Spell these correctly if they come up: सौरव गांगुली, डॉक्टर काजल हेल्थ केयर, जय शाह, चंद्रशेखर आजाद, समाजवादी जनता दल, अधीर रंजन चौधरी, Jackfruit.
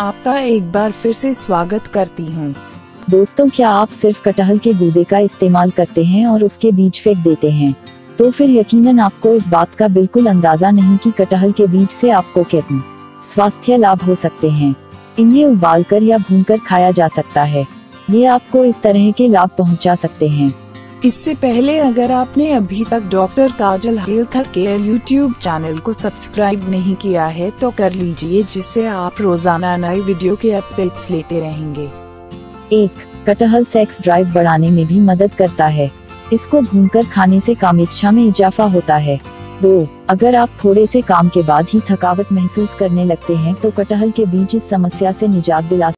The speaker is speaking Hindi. आपका एक बार फिर से स्वागत करती हूं। दोस्तों, क्या आप सिर्फ कटहल के गूदे का इस्तेमाल करते हैं और उसके बीज फेंक देते हैं? तो फिर यकीनन आपको इस बात का बिल्कुल अंदाजा नहीं कि कटहल के बीज से आपको कितने स्वास्थ्य लाभ हो सकते हैं। इन्हें उबालकर या भूनकर खाया जा सकता है। ये आपको इस तरह के लाभ पहुंचा सकते हैं। इससे पहले अगर आपने अभी तक डॉक्टर काजल हेल्थ केयर YouTube channel को सब्सक्राइब नहीं किया है तो कर लीजिए, जिससे आप रोजाना नए वीडियो के अपडेट्स लेते रहेंगे। 1. कटहल सेक्स ड्राइव बढ़ाने में भी मदद करता है। इसको भूनकर खाने से कामेच्छा में इजाफा होता है। 2. अगर आप थोड़े से काम के बाद ही थकावट महसूस करने लगते हैं तो कटहल के बीज इस समस्या से निजात दिला